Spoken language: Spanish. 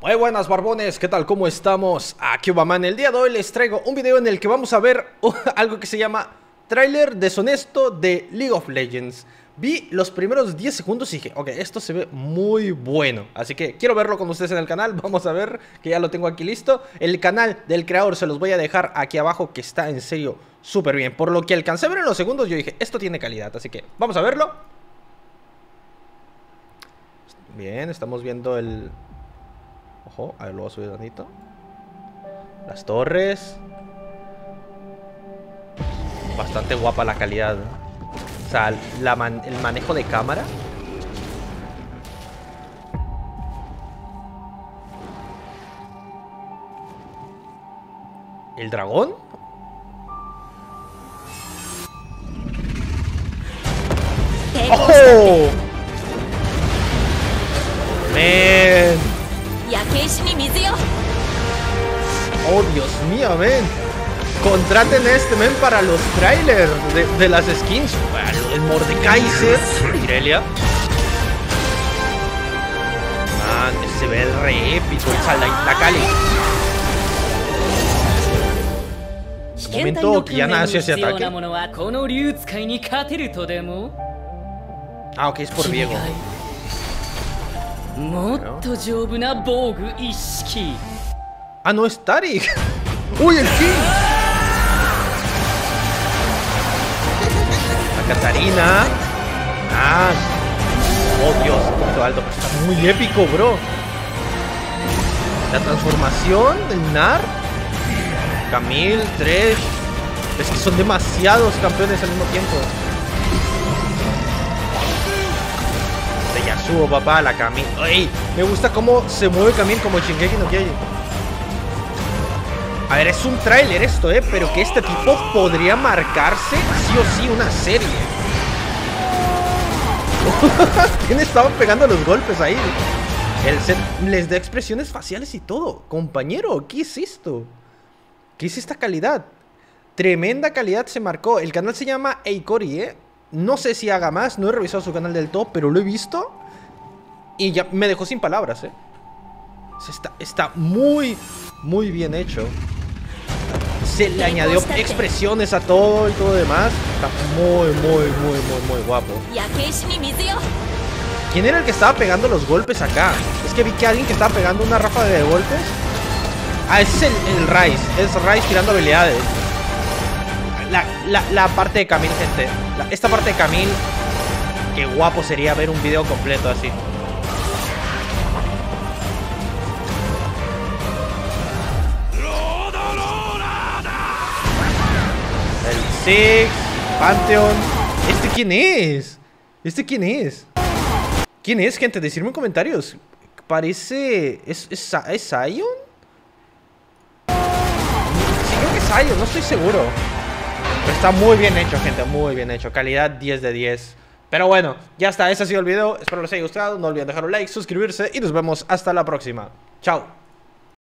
Muy buenas barbones, ¿qué tal? ¿Cómo estamos? Aquí Ubaman. El día de hoy les traigo un video en el que vamos a ver algo que se llama tráiler deshonesto de League of Legends. Vi los primeros 10 segundos y dije, ok, esto se ve muy bueno, así que quiero verlo con ustedes en el canal. Vamos a ver, que ya lo tengo aquí listo. El canal del creador se los voy a dejar aquí abajo, que está en serio súper bien. Por lo que alcancé a ver en los segundos, yo dije, esto tiene calidad, así que vamos a verlo. Bien, estamos viendo el... Ojo, a ver, lo voy a subir tantito. Las torres. Bastante guapa la calidad, o sea, el manejo de cámara. ¿El dragón? ¡Oh! ¡Man! ¡Oh, Dios mío, men! Contraten a este men para los trailers de las skins. El Mordekaiser, Irelia. Man, se ve re épico la Cali. El momento que ya nació ese ataque. Ah, ok, es por Diego. Ah, no es Tarik. ¡Uy, el King! La Katarina. ¡Ah! ¡Oh, Dios! Un poquito alto, pero está muy épico, bro. La transformación del Nar. Camille, Tresh. Es que son demasiados campeones al mismo tiempo. Subo, papá, la Camille. ¡Ay! Me gusta cómo se mueve Camille, como Shingeki no Kyojin. A ver, es un tráiler esto, pero que este tipo podría marcarse sí o sí una serie. ¿Quién estaba pegando los golpes ahí? El set les da expresiones faciales y todo. Compañero, ¿qué es esto? ¿Qué es esta calidad? Tremenda calidad se marcó. El canal se llama Eikori, No sé si haga más, no he revisado su canal del todo, pero lo he visto y ya me dejó sin palabras, Está muy bien hecho. Se le añadió expresiones a todo y todo demás. Está muy guapo. ¿Quién era el que estaba pegando los golpes acá? Es que vi que alguien que estaba pegando una ráfaga de golpes. Ah, ese es el Rise. Es Rise tirando habilidades. La parte de Camille, gente. Esta parte de Camille, qué guapo sería ver un video completo así. El Six, Pantheon. ¿Este quién es? ¿Este quién es? ¿Quién es, gente? Decidme en comentarios. Parece... ¿Es Sion? Sí, creo que es Sion, no estoy seguro. Está muy bien hecho, gente, muy bien hecho. Calidad 10 de 10. Pero bueno, ya está, ese ha sido el video. Espero les haya gustado. No olviden dejar un like, suscribirse y nos vemos hasta la próxima. Chao.